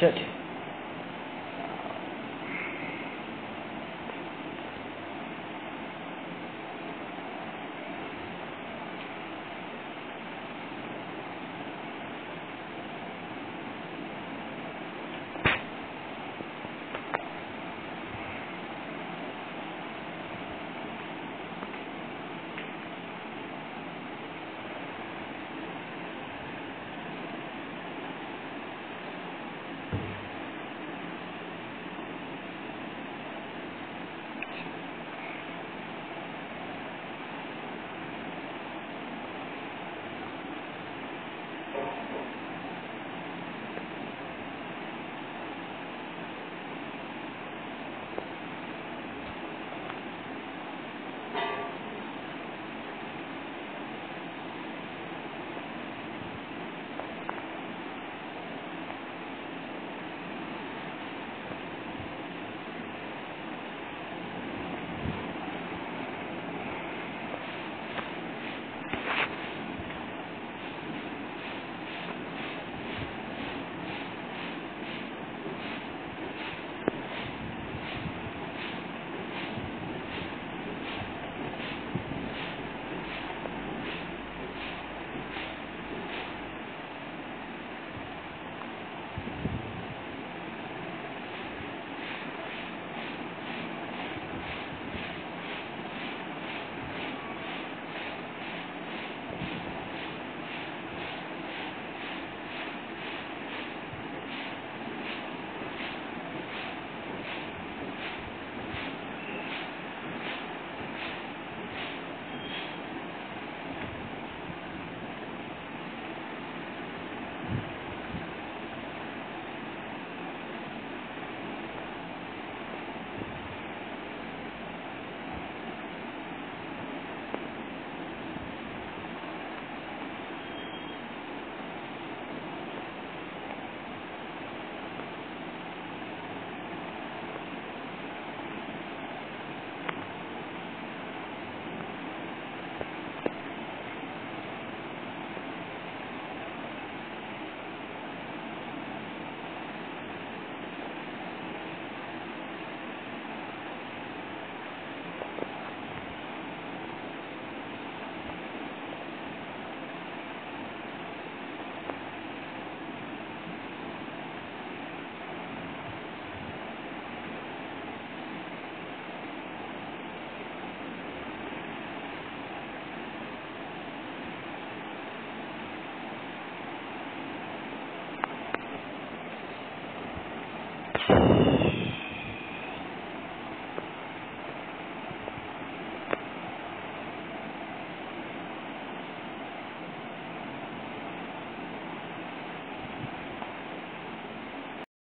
shut.